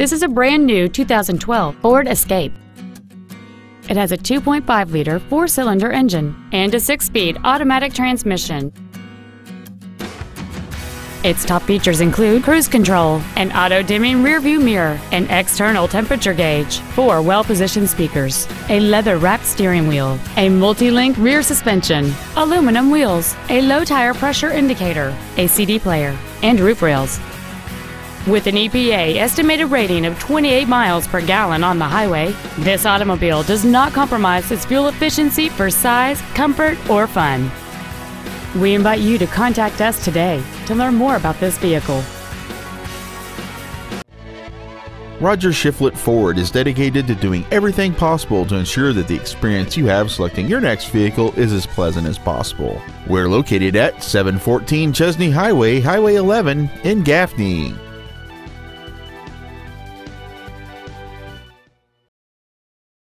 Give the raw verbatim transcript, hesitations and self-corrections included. This is a brand new two thousand twelve Ford Escape. It has a two point five liter four-cylinder engine and a six-speed automatic transmission. Its top features include cruise control, an auto-dimming rearview mirror, an external temperature gauge, four well-positioned speakers, a leather-wrapped steering wheel, a multi-link rear suspension, aluminum wheels, a low tire pressure indicator, a C D player, and roof rails. With an E P A estimated rating of twenty-eight miles per gallon on the highway, this automobile does not compromise its fuel efficiency for size, comfort, or fun. We invite you to contact us today to learn more about this vehicle. Roger Shiflett Ford is dedicated to doing everything possible to ensure that the experience you have selecting your next vehicle is as pleasant as possible. We're located at seven fourteen Chesnee Highway, Highway eleven in Gaffney.